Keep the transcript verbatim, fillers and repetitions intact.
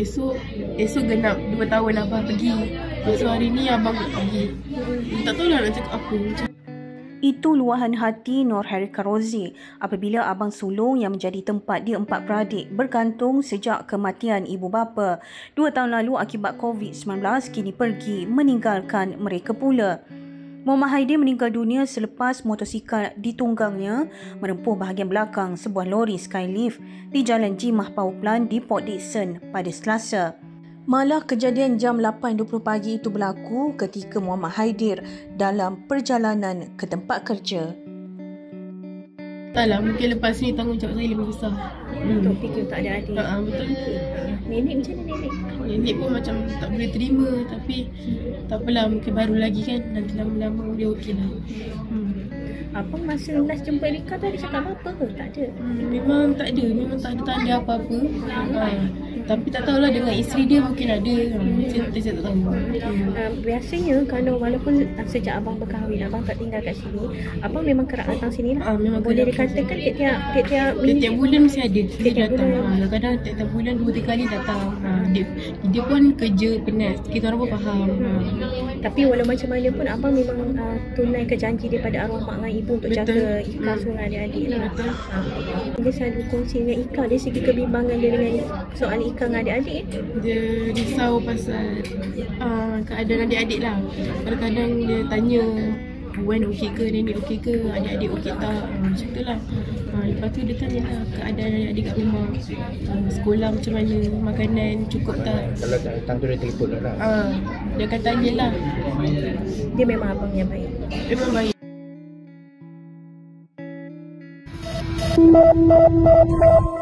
Esok esok genap dua tahun abang pergi. So hari ni abang nak pergi. Tak tahu lah nak cakap apa. Itu luahan hati Nurhairieka Rozi apabila abang sulung yang menjadi tempat dia empat beradik bergantung sejak kematian ibu bapa dua tahun lalu akibat covid sembilan belas kini pergi meninggalkan mereka pula. Muhammad Haidir meninggal dunia selepas motosikal ditunggangnya merempuh bahagian belakang sebuah lori skylift di Jalan Jimah Power Plant di Port Dickson pada Selasa. Malah kejadian jam lapan dua puluh pagi itu berlaku ketika Muhammad Haidir dalam perjalanan ke tempat kerja. Taklah, mungkin lepas ni tanggungjawab saya lebih besar. Hmm. Untuk fikir tak ada adik. Ha, betul. Nenek macam mana nenek? Nenek pun macam tak boleh terima tapi hmm. tak apalah, mungkin baru lagi kan. Nanti lama-lama dia okey lah. Hmm. Abang masa last jumpa Rika tu ada cakap apa ke? Tak ada? Hmm, memang tak ada. Memang tak ada tanda apa-apa. Ha. Tapi tak tahulah dengan isteri dia mungkin ada. Macam tu saya tak tahu. Uh, biasanya kalau walaupun sejak abang berkahwin, abang tak tinggal kat sini, abang memang kerap datang sini lah. Uh, memang boleh dikatakan tiap-tiap tiap bulan mesti ada. Dia datang. Kadang-kadang tiap-tiap bulan dua tiga kali datang. Ha. Dia, dia pun kerja penat. Kita orang pun faham. Ha. Tapi walau macam mana pun abang memang uh, tunaikan janji daripada arwah mak dengan ibu untuk betul. Jaga Ika seorang adik-adik lah. Ha. Dia selalu kongsi dengan Ika dari segi kebimbangan dia dengan soalan Ika dengan adik-adik. Dia risau pasal uh, keadaan adik-adik lah. Kadang-kadang dia tanya Wan okey ke, nenek okey ke, adik-adik okey tak, macam tu lah. Ha, lepas tu dia tanya lah keadaan adik-adik kat rumah, uh, sekolah macam mana, makanan cukup tak. Kalau tak datang tu dia telefon lah. Ha, dia akan tanya lah. Dia memang abang yang baik. Memang baik. Thank you.